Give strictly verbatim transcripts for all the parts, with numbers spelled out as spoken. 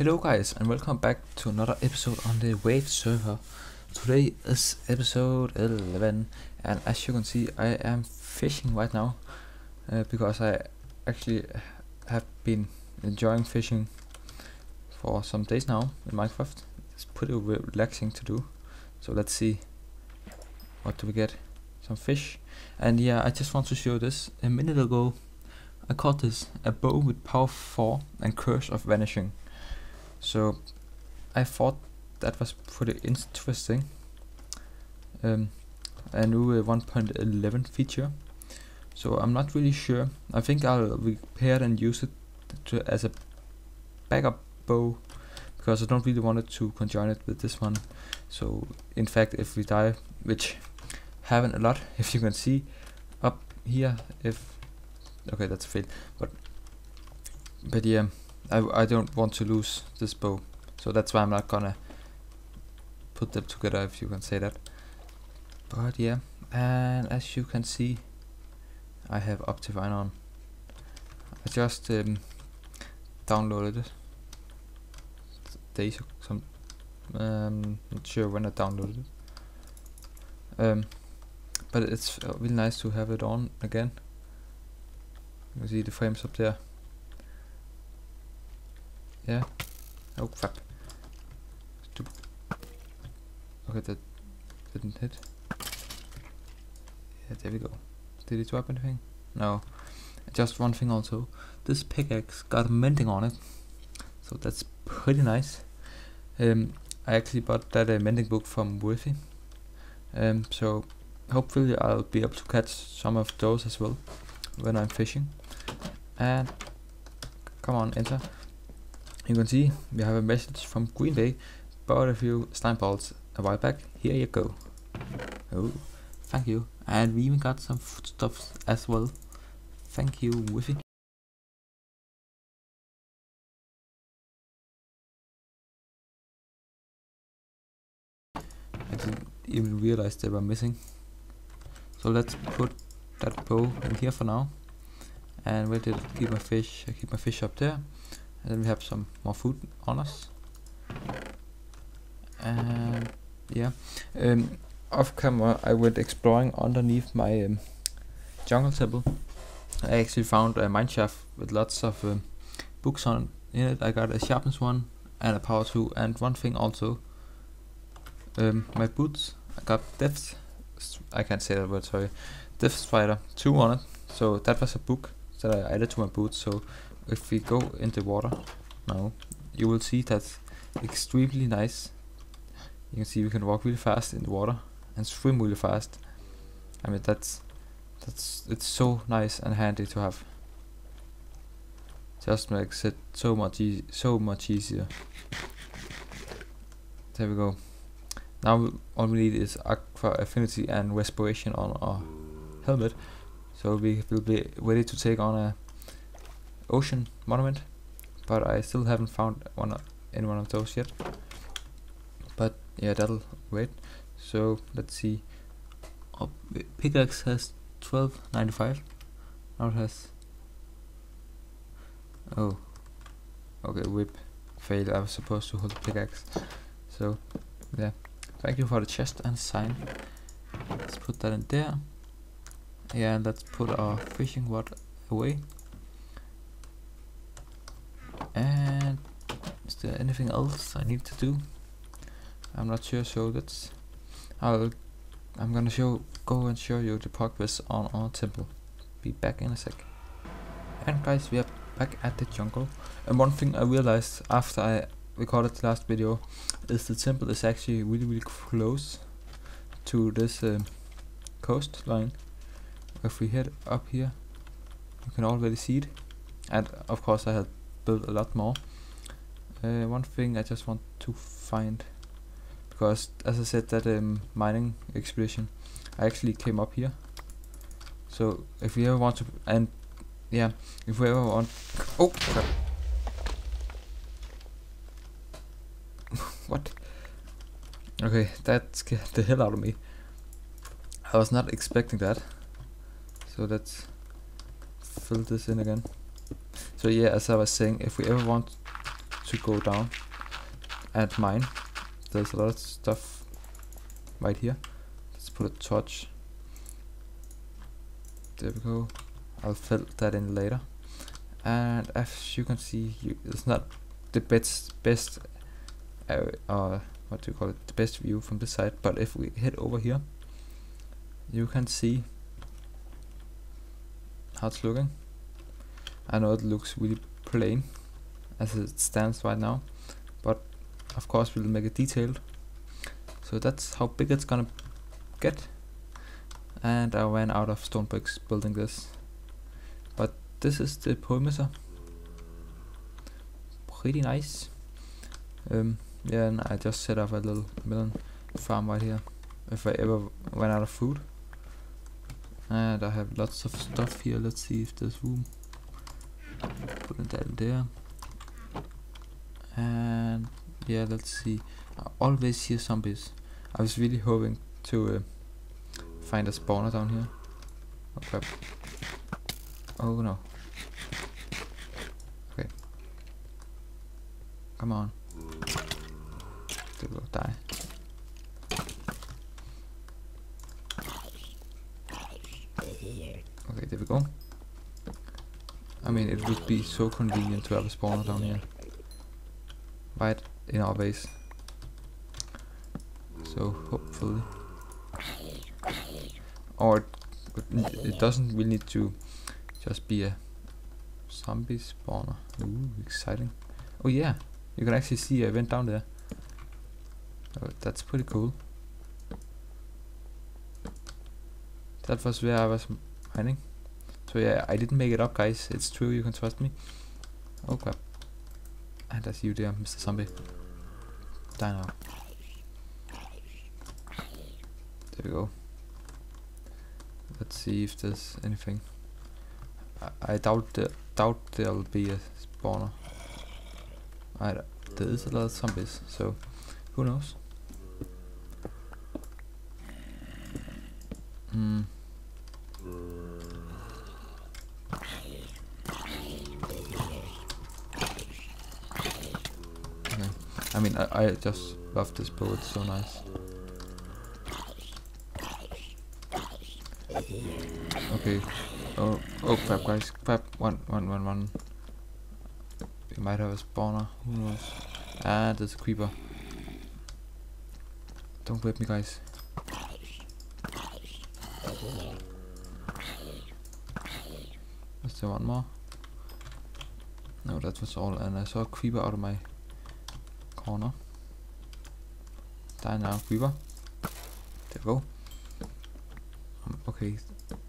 Hello guys, and welcome back to another episode on the WAVE server. Today is episode eleven, and as you can see I am fishing right now uh, because I actually have been enjoying fishing for some days now in Minecraft. It's pretty relaxing to do. So let's see, what do we get? Some fish. And yeah, I just want to show this. A minute ago I caught this, a bow with power four and curse of vanishing. So I thought that was pretty interesting, um, a new uh, one point eleven feature. So I'm not really sure. I think I'll repair and use it to, as a backup bow, because I don't really want it to conjoin it with this one. So in fact, if we die, which haven't a lot, if you can see up here, if okay, that's failed, but but yeah. I, I don't want to lose this bow, so that's why I'm not gonna put them together, if you can say that. But yeah, and as you can see, I have Optifine on. I just um, downloaded it days ago, some um, not sure when I downloaded it, um, but it's really nice to have it on again. You can see the frames up there. Yeah. Oh crap. Okay, that didn't hit. Yeah, there we go. Did it drop anything? No. Just one thing also. This pickaxe got mending on it, so that's pretty nice. Um, I actually bought that a uh, mending book from Withy. Um, so hopefully I'll be able to catch some of those as well when I'm fishing. And come on, enter. You can see we have a message from Greenbay, bought a few slime balls a while back, here you go. Oh, thank you. And we even got some food stuff as well. Thank you, Withy. I didn't even realize they were missing. So let's put that bow in here for now. And where did I keep my fish? I keep my fish up there. And then we have some more food on us. And yeah, um, off camera I went exploring underneath my um, jungle table. I actually found a mineshaft with lots of um, books on in it. I got a sharpness one and a power two, and one thing also, um, my boots. I got depth, I can't say that word, sorry, depth spider two on it. So that was a book that I added to my boots. So if we go in the water now, you will see that's extremely nice. You can see we can walk really fast in the water and swim really fast. I mean, that's that's it's so nice and handy to have. Just makes it so much e so much easier. There we go. Now all we need is aqua affinity and respiration on our helmet, so we will be ready to take on a ocean monument. But I still haven't found one in one of those yet, but yeah, that'll wait. So let's see, our pickaxe has twelve ninety-five now. It has, oh okay, whip failed. I was supposed to hold the pickaxe. So yeah, thank you for the chest and sign. Let's put that in there. Yeah, and let's put our fishing rod away. And is there anything else I need to do? I'm not sure, so that's I'll I'm gonna show go and show you the progress on our temple. Be back in a sec. And guys, we are back at the jungle. And one thing I realized after I recorded the last video is the temple is actually really really close to this um, coastline. If we head up here, you can already see it. And of course I had build a lot more. Uh, one thing I just want to find, because as I said that um, mining expedition, I actually came up here. So if we ever want to, and yeah, if we ever want, oh crap. What? Okay, that scared the hell out of me. I was not expecting that. So let's fill this in again. So yeah, as I was saying, if we ever want to go down and mine. There's a lot of stuff right here. Let's put a torch. There we go. I'll fill that in later. And as you can see, you, it's not the best best uh, uh, what do you call it? The best view from this side. But if we head over here, you can see how it's looking. I know it looks really plain as it stands right now, but of course we'll make it detailed. So that's how big it's gonna get. And I ran out of stone bricks building this, but this is the perimeter. Pretty nice. Um, yeah, and I just set up a little melon farm right here if I ever ran out of food. And I have lots of stuff here. Let's see if there's room. Put that in there. And yeah, let's see. I always hear zombies. I was really hoping to uh, find a spawner down here. Oh crap. Oh no. Okay. Come on. They will die. Okay, there we go. I mean, it would be so convenient to have a spawner down here, right in our base. So hopefully, or it, it doesn't really need to just be a zombie spawner. Ooh, exciting! Oh yeah, you can actually see I went down there. Oh, that's pretty cool. That was where I was mining. So yeah, I didn't make it up, guys. It's true, you can trust me. Oh crap. And that's you there, Mister Zombie. Die now. There we go. Let's see if there's anything. I, I doubt the, doubt there'll be a spawner. I, there is a lot of zombies, so who knows? Hmm. I mean, I, I just love this bow, it's so nice. Okay. Oh, oh crap, guys, crap. One, one, one, one. We might have a spawner, who knows. Ah, there's a creeper. Don't whip me, guys. Is there one more? No, that was all, and I saw a creeper out of my corner. Die now, creeper. There we go. Um, okay,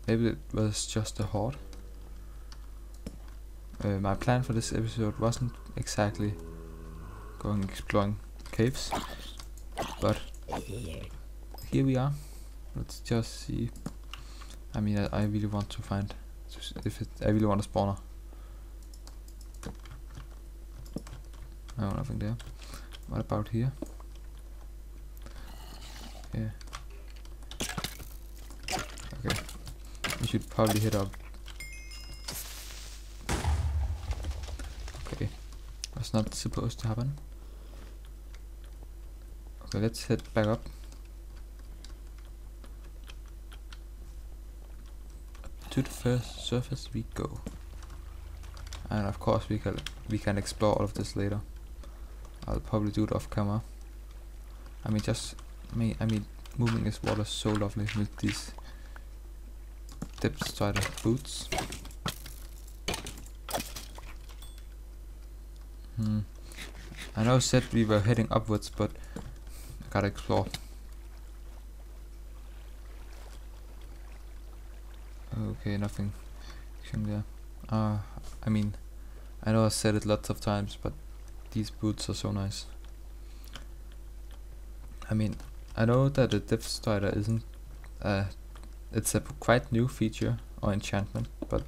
maybe it was just a horde. Uh, my plan for this episode wasn't exactly going exploring caves, but here we are. Let's just see. I mean, I, I really want to find if it, I really want a spawner. No, nothing there. What about here? Yeah. Okay. We should probably hit up. Okay. That's not supposed to happen. Okay, let's head back up. To the first surface we go. And of course we can we can explore all of this later. I'll probably do it off camera. I mean, just me. I mean, moving this water is so lovely with these depth strider boots. Hmm. I know I said we were heading upwards, but I gotta explore. Okay, nothing there. Uh, I mean, I know I said it lots of times, but these boots are so nice. I mean, I know that the depth strider isn't uh, it's a quite new feature or enchantment, but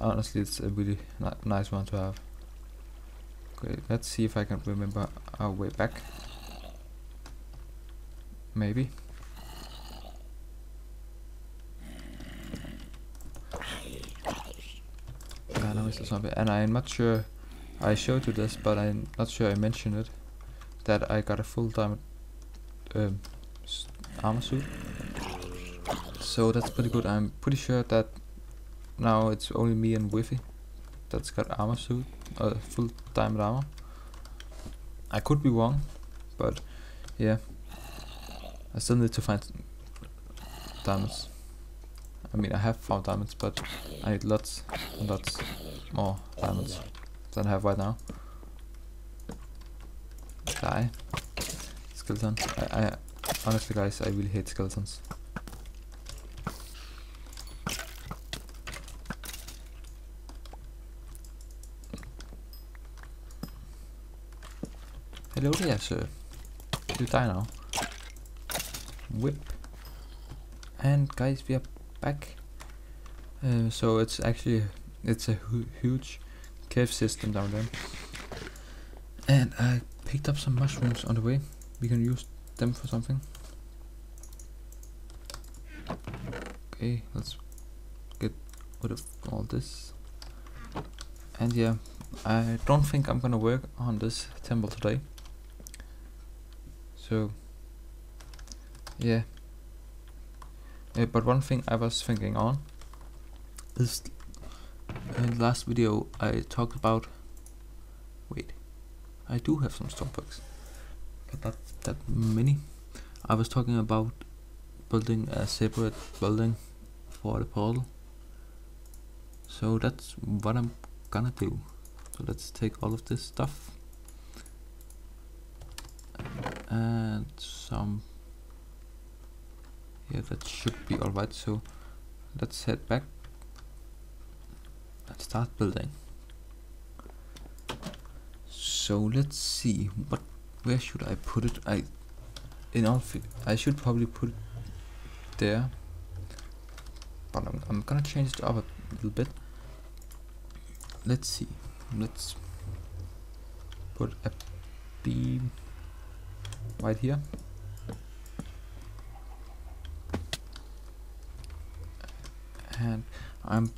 honestly it's a really ni nice one to have. Okay, let's see if I can remember our way back. Maybe. Yeah, no, it's a zombie, and I'm not sure I showed you this, but I'm not sure I mentioned it, that I got a full diamond um, armor suit. So that's pretty good. I'm pretty sure that now it's only me and Withy that's got armor suit, uh, full diamond armor. I could be wrong, but yeah, I still need to find diamonds. I mean, I have found diamonds, but I need lots and lots more diamonds than I have right now. Die. Skeleton. I, I honestly, guys, I really hate skeletons. Hello there, sir. You die now. Whip. And guys, we are back. Uh, so it's actually it's a hu huge cave system down there. And I picked up some mushrooms on the way. We can use them for something. Okay, let's get rid of all this. And yeah, I don't think I'm gonna work on this temple today. So yeah, uh, but one thing I was thinking on is, in the last video I talked about, wait, I do have some stonebricks, but not that many. I was talking about building a separate building for the portal, so that's what I'm gonna do. So let's take all of this stuff and some. Yeah, that should be alright. So let's head back and start building. So let's see, what, where should I put it? I in all I should probably put it there, but I'm, I'm gonna change it up a little bit. Let's see, let's put a beam right here. And I'm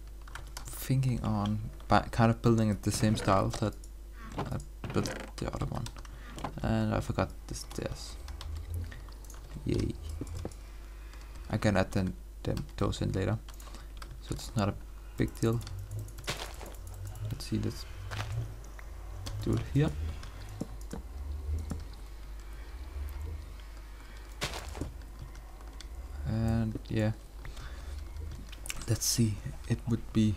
thinking on kind of building it the same style that I built the other one. And I forgot the stairs. Yay. I can add them, them, those in later. So it's not a big deal. Let's see, let's do it here. And yeah. Let's see, it would be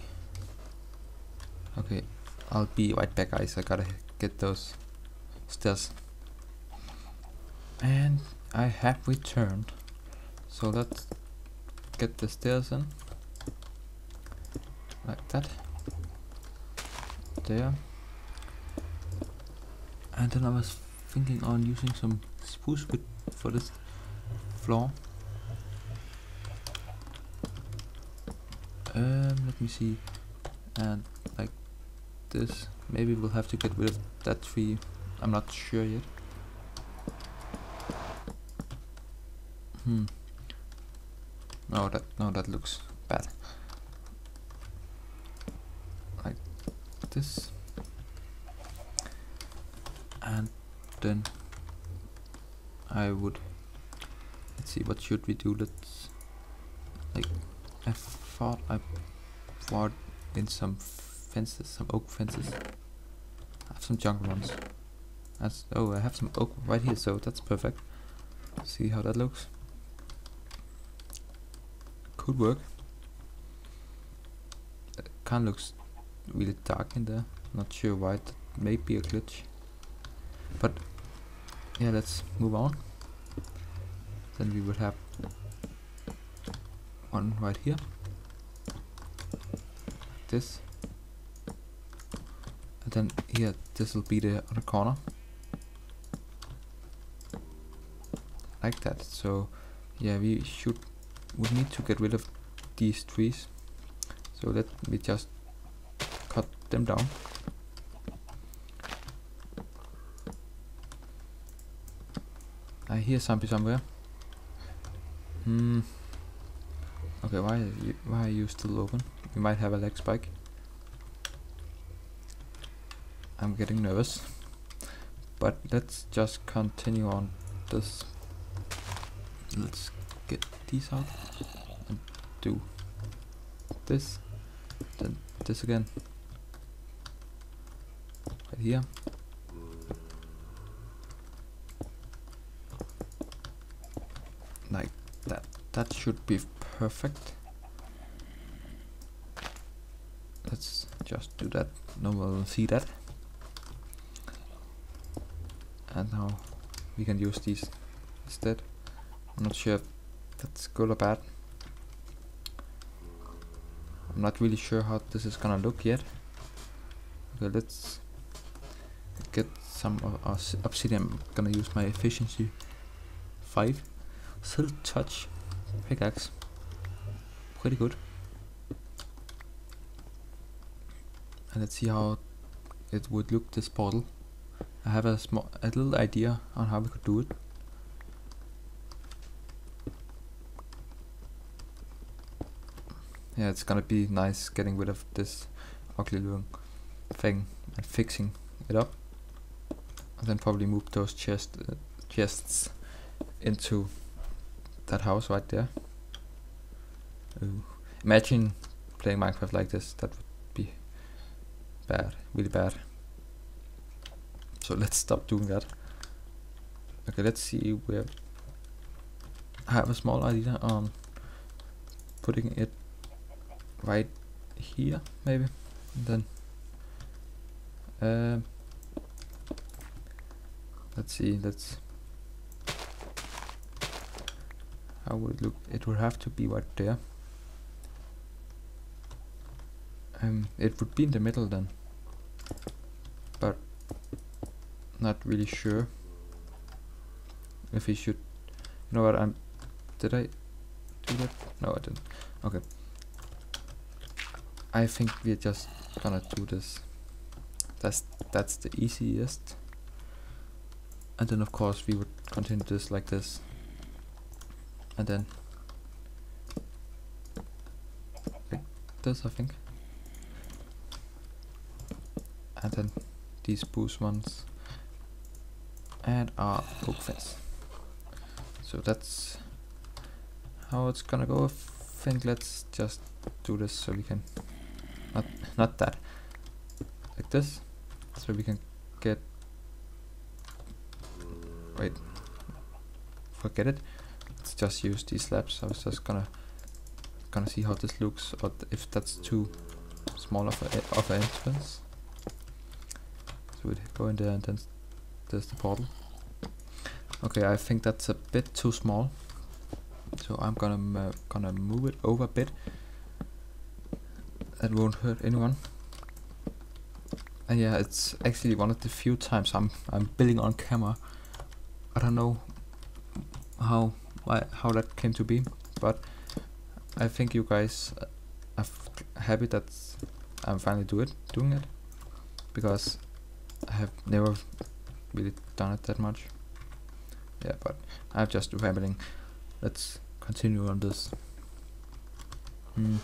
okay. I'll be right back, guys. I gotta get those stairs. And I have returned, so let's get the stairs in like that, there. And then I was thinking on using some spruce wood for this floor. Um, let me see, and like this, maybe we'll have to get rid of that tree, I'm not sure yet. Hmm, no that, no that looks bad, like this, and then I would, let's see, what should we do, let's, like, I thought I brought in some fences, some oak fences. I have some jungle ones. That's, oh, I have some oak right here, so that's perfect. See how that looks. Could work. It kind of looks really dark in there. Not sure why. That may be a glitch. But yeah, let's move on. Then we would have one right here, like this, and then here this will be the other corner, like that. So yeah, we should we need to get rid of these trees, so let me just cut them down. I hear something somewhere. Hmm. Okay, why are you, why are you still open? You might have a leg spike. I I'm getting nervous. But let's just continue on this. Let's get these out and do this, then this again, right here. Like that. That should be perfect. Let's just do that. No one will see that. And now we can use these instead. I'm not sure if that's good or bad. I'm not really sure how this is gonna look yet. Okay, let's get some of our obsidian. I'm gonna use my efficiency five. Silk touch pickaxe. Pretty good. And let's see how it would look, this portal. I have a small a little idea on how we could do it. Yeah, it's gonna be nice getting rid of this ugly little thing and fixing it up, and then probably move those chest uh, chests into that house right there. Ooh. Imagine playing Minecraft like this. That would be bad, really bad. So let's stop doing that. Okay, let's see where. I have a small idea on putting it right here, maybe. And then um, let's see. Let's. How would it look? It would have to be right there. Um, it would be in the middle then, but not really sure if we should. You know what? I'm. Did I do that? No, I didn't. Okay. I think we're just gonna do this. That's that's the easiest. And then of course we would continue this like this. And then like this, I think. And then these boost ones. And our oak fence. So that's how it's gonna go. I think let's just do this so we can not not that like this, so we can get wait forget it. Let's just use these slabs. I was just gonna gonna see how this looks, but if that's too small of a of an entrance, so we go in there and then. There's the portal. Okay, I think that's a bit too small, so I'm gonna uh, gonna move it over a bit. That won't hurt anyone. And yeah, it's actually one of the few times I'm I'm building on camera. I don't know how why, how that came to be, but I think you guys are happy that I'm finally do it doing it, because I have never really done it that much. Yeah, but I'm just rambling. Let's continue on this. Mm.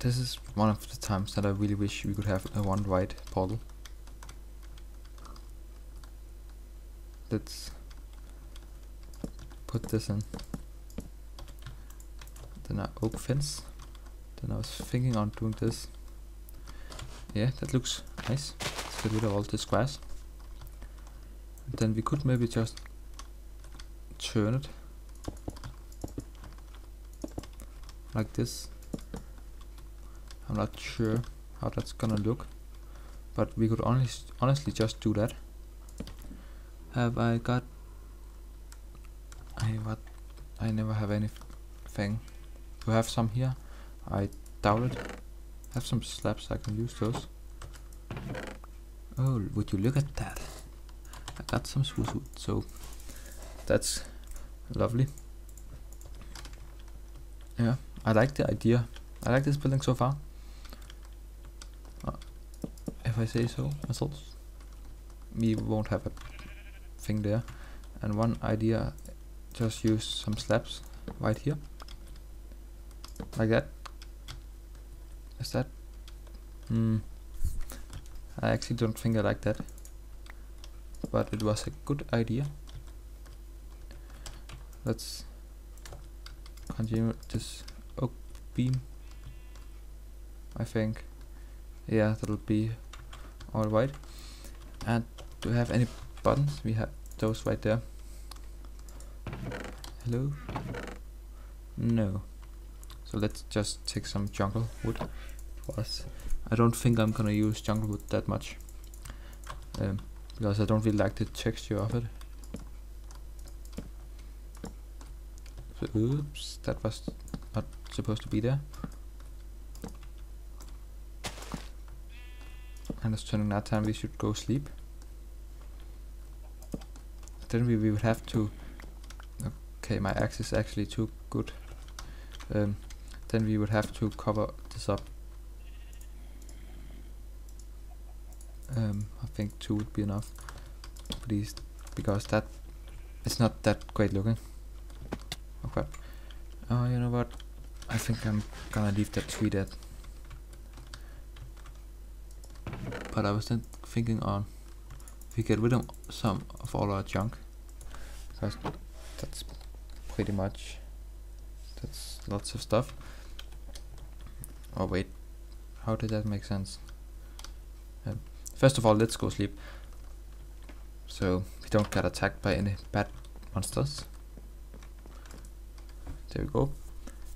This is one of the times that I really wish we could have a one wide portal. Let's put this in. Then our oak fence. Then I was thinking on doing this. Yeah, that looks nice. Get rid of all this grass. And then we could maybe just turn it like this. I'm not sure how that's gonna look, but we could honest honestly just do that. Have I got? I what? I never have anything. Do I have some here? I doubt it. I have some slabs. I can use those. Oh, would you look at that? I got some spruce wood, so that's lovely. Yeah, I like the idea. I like this building so far, uh, if I say so myself. We won't have a thing there. And one idea, just use some slabs right here, like that. Is that? Hmm. I actually don't think I like that, but it was a good idea. Let's continue this oak beam, I think. Yeah, that'll be all right. And do we have any buttons? We have those right there. Hello? No. So let's just take some jungle wood for us. I don't think I'm gonna use jungle wood that much, um, because I don't really like the texture of it. So, oops, that was not supposed to be there. And it's turning night time, we should go sleep. Then we, we would have to... Okay, my axe is actually too good. Um, then we would have to cover this up. Um, I think two would be enough, please, because that it's not that great looking. Okay. Oh, you know what? I think I'm gonna leave that tree dead. But I was then thinking on if we get rid of some of all our junk, because that's pretty much that's lots of stuff. Oh wait, how did that make sense? Um, first of all, let's go sleep, so we don't get attacked by any bad monsters. There we go.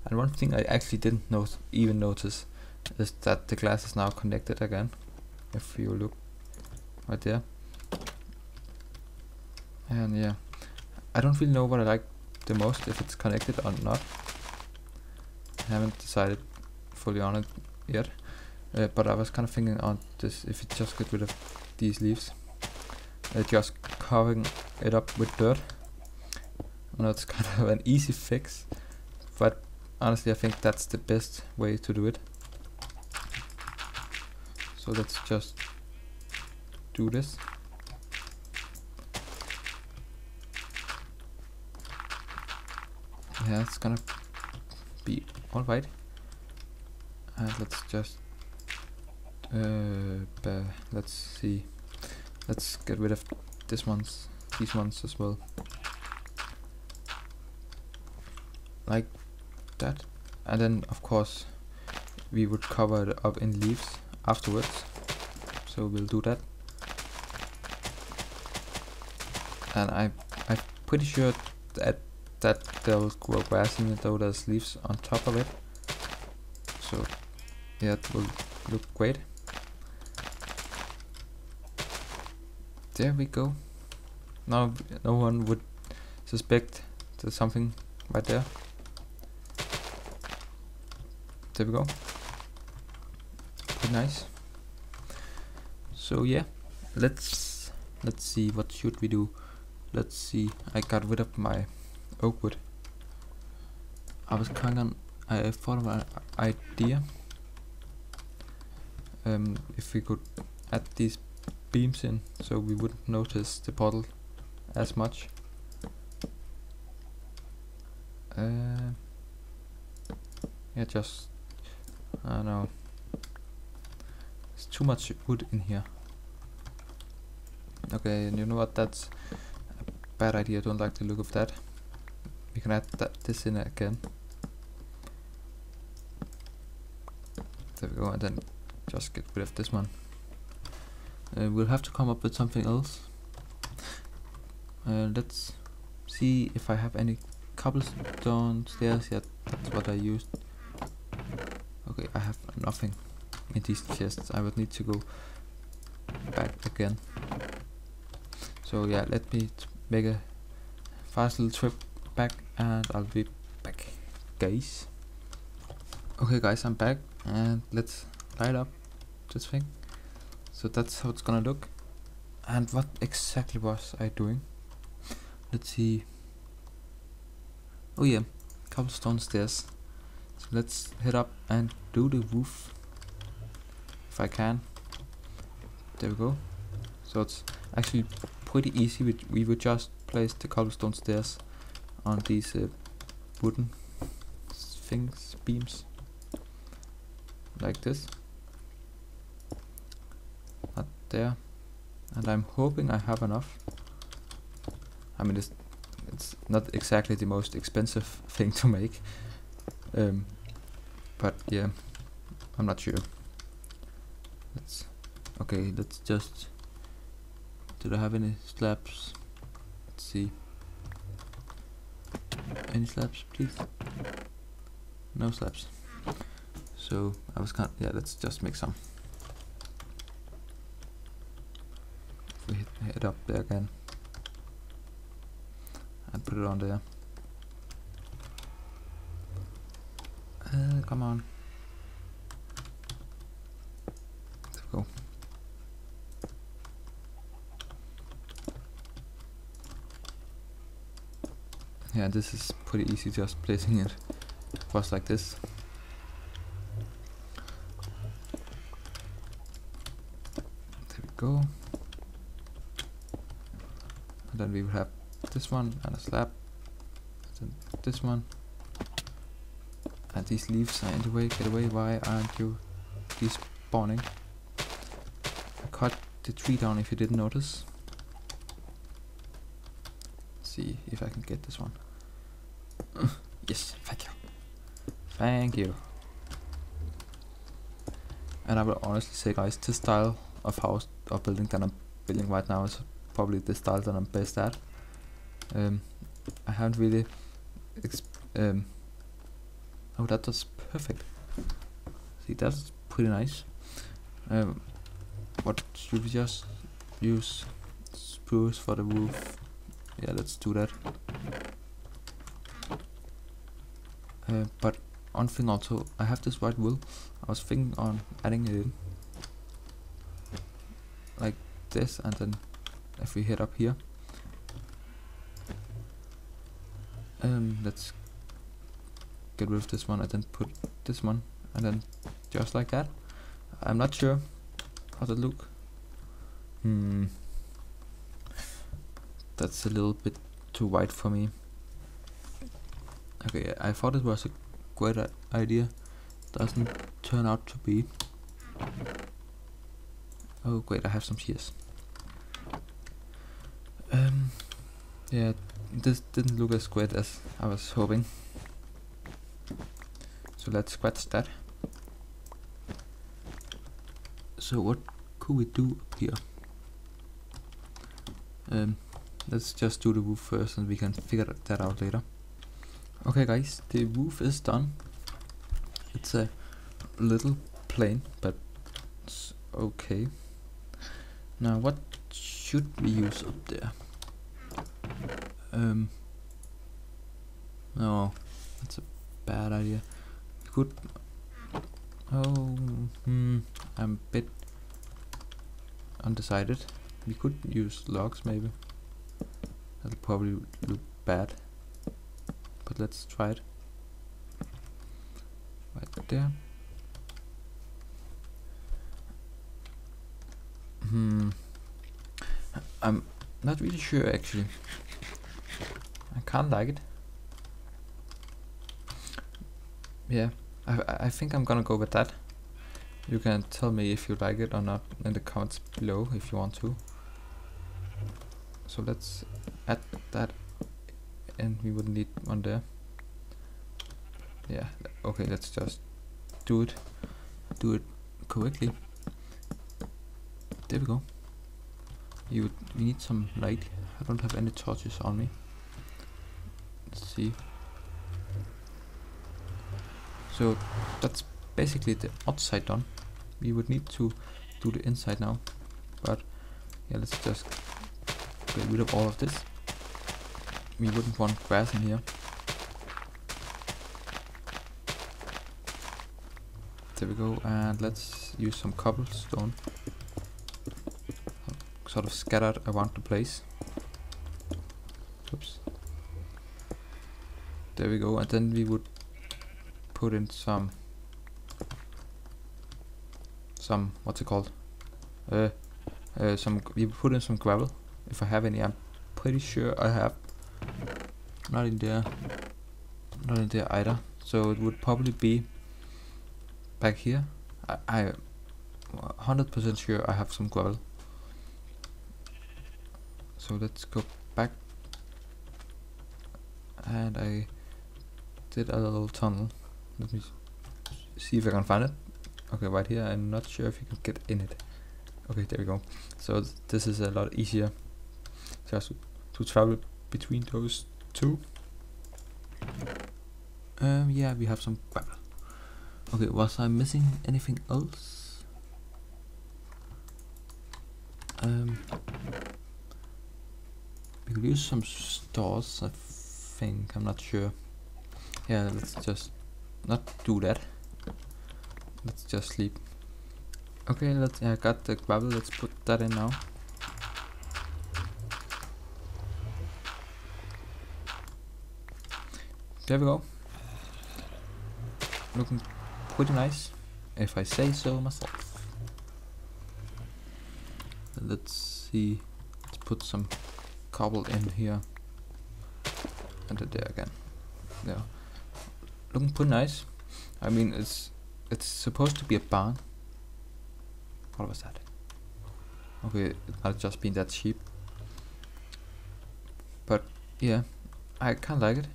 And one thing I actually didn't not even notice is that the glass is now connected again. If you look right there. And yeah, I don't really know what I like the most, if it's connected or not. I haven't decided fully on it yet, uh, but I was kind of thinking on this, if it just get rid of these leaves, uh, just covering it up with dirt. I know it's kind of an easy fix, but honestly I think that's the best way to do it. So let's just do this. Yeah, it's gonna be all right. And let's just uh, let's see. Let's get rid of this ones, these ones as well, like that. And then of course we would cover it up in leaves afterwards, so we'll do that. And I, I'm pretty sure that that they'll grow grass even though there's leaves on top of it, so yeah, it will look great. There we go. Now no one would suspect there's something right there. There we go. Nice. So yeah, let's let's see, what should we do? Let's see. I got rid of my oak wood. I was kind of I thought of an idea. Um, if we could add these beams in, so we wouldn't notice the puddle as much. Uh, yeah, just I don't know. Too much wood in here. Okay, and you know what, that's a bad idea. I don't like the look of that. We can add that this in again. There we go. And then just get rid of this one. Uh, we'll have to come up with something else. Uh, let's see if I have any cobblestone stairs yet. That's what I used. Okay, I have nothing in these chests. I would need to go back again. So yeah, let me make a fast little trip back and I'll be back, guys. Okay guys, I'm back, and let's light up this thing. So that's how it's gonna look. And what exactly was I doing? Let's see. Oh yeah, cobblestone stairs. So let's head up and do the roof. If I can. There we go. So it's actually pretty easy. We, we would just place the cobblestone stairs on these uh, wooden things, beams, like this. Not there, and I'm hoping I have enough. I mean, it's, it's not exactly the most expensive thing to make, um, but yeah, I'm not sure. Let's, okay, let's just, do I have any slabs? Let's see. Any slabs, please? No slabs. So I was kind of, yeah, let's just make some. If we hit, hit up there again and put it on there. Uh, come on. There we go. Yeah, this is pretty easy, just placing it just like this. And then we will have this one and a slab, and then this one, and these leaves are in the way. Get away, why aren't you despawning? I cut the tree down if you didn't notice. Let's see if I can get this one. Yes, thank you, thank you. And I will honestly say, guys, this style of house or building that I'm building right now is probably the style that I'm best at. Um, I haven't really. Exp um, oh, that was perfect. See, that's pretty nice. Um, what should we just use? Spruce for the roof. Yeah, let's do that. Uh, but one thing also, I have this white wool. I was thinking on adding it in. Like this, and then if we hit up here, um, let's get rid of this one and then put this one, and then just like that. I'm not sure how to look. Hmm, that's a little bit too wide for me. Okay, I thought it was a great idea. Doesn't turn out to be. Oh great, I have some shears. Um, yeah, this didn't look as great as I was hoping. So let's scratch that. So what could we do here? Um, let's just do the roof first, and we can figure that out later. Okay guys, the roof is done. It's a little plain, but it's okay. Now what should we use up there? Um, no, that's a bad idea. We could. Oh, hmm, I'm a bit undecided. We could use logs maybe. That'll probably look bad, but let's try it. Right there. Hmm, I'm not really sure actually. I can't like it. Yeah, I, I think I'm gonna go with that. You can tell me if you like it or not in the comments below if you want to. So let's add that, and we would need one there. Yeah, okay, let's just do it, do it correctly. There we go. You we need some light. I don't have any torches on me. Let's see. So that's basically the outside done. We would need to do the inside now, but yeah, let's just get rid of all of this. We wouldn't want grass in here. There we go, and let's use some cobblestone. Sort of scattered around the place. Oops. There we go, and then we would put in some some what's it called? Uh, uh some we put in some gravel. If I have any, I'm pretty sure I have. Not in there. Not in there either. So it would probably be back here. I, I one hundred percent sure I have some gravel. So let's go back, and I did a little tunnel. Let me see if I can find it. Okay, right here. I'm not sure if you can get in it. Okay, there we go. So th this is a lot easier just to, to travel between those two. Um, yeah, we have some gravel. Okay, was I missing anything else? Um, we could use some stores, I think. I'm not sure. Yeah, let's just not do that. Let's just sleep. Okay, let's. I uh, got the gravel. Let's put that in now. There we go. Looking pretty nice, if I say so myself. Let's see. Let's put some cobble in here, and there again. Yeah, looking pretty nice. I mean, it's it's supposed to be a barn. What was that? Okay, it might have just been that sheep. But yeah, I kind of like it.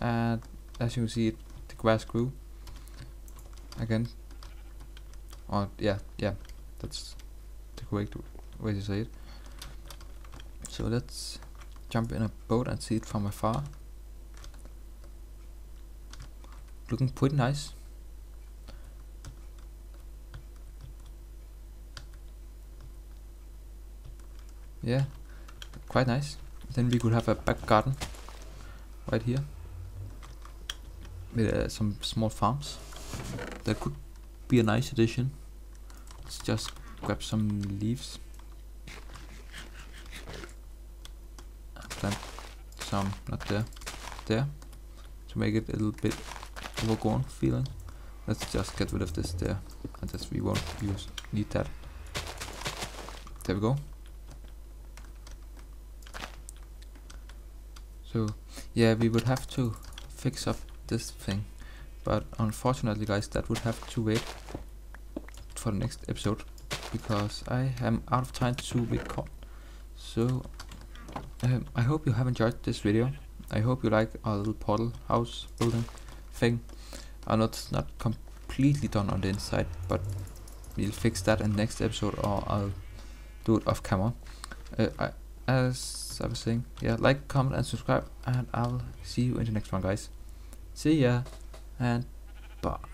And as you can see, it, the grass grew again. Or yeah, yeah, that's the correct way to say it. So let's jump in a boat and see it from afar. Looking pretty nice. Yeah, quite nice. Then we could have a back garden right here with uh, some small farms. That could be a nice addition. Let's just grab some leaves and plant some, not there, there, to make it a little bit overgrown feeling. Let's just get rid of this there, and this we won't use, need that. There we go. So yeah, we would have to fix up this thing, but unfortunately guys, that would have to wait for the next episode, because I am out of time to record. So um, I hope you have enjoyed this video. I hope you like our little portal house building thing. I know it's not completely done on the inside, but we'll fix that in the next episode, or I'll do it off camera. Uh, I, as I was saying, yeah, like, comment and subscribe, and I'll see you in the next one guys. See ya, and bye.